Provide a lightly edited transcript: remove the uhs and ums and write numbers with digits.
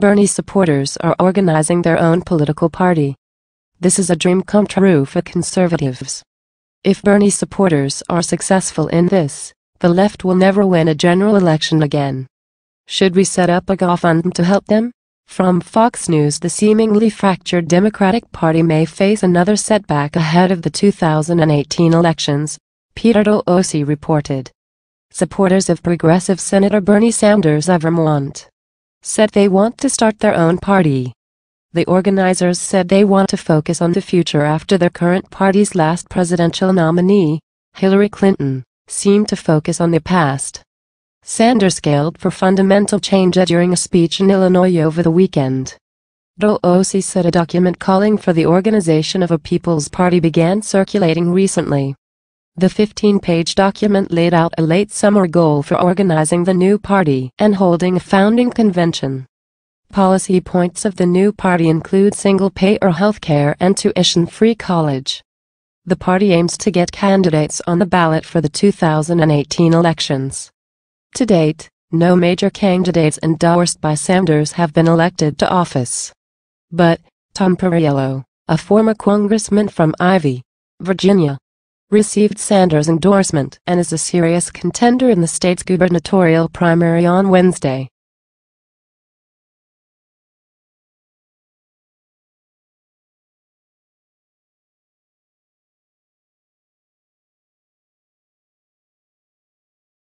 Bernie supporters are organizing their own political party. This is a dream come true for conservatives. If Bernie supporters are successful in this, the left will never win a general election again. Should we set up a GoFundMe to help them? From Fox News, the seemingly fractured Democratic Party may face another setback ahead of the 2018 elections, Peter Doocy reported. Supporters of progressive Senator Bernie Sanders of Vermont said they want to start their own party. The organizers said they want to focus on the future after their current party's last presidential nominee, Hillary Clinton, seemed to focus on the past. Sanders called for fundamental change during a speech in Illinois over the weekend. Doocy said a document calling for the organization of a People's Party began circulating recently. The 15-page document laid out a late summer goal for organizing the new party and holding a founding convention. Policy points of the new party include single-payer health care and tuition-free college. The party aims to get candidates on the ballot for the 2018 elections. To date, no major candidates endorsed by Sanders have been elected to office. But Tom Perriello, a former congressman from Ivy, Virginia, received Sanders' endorsement and is a serious contender in the state's gubernatorial primary on Wednesday.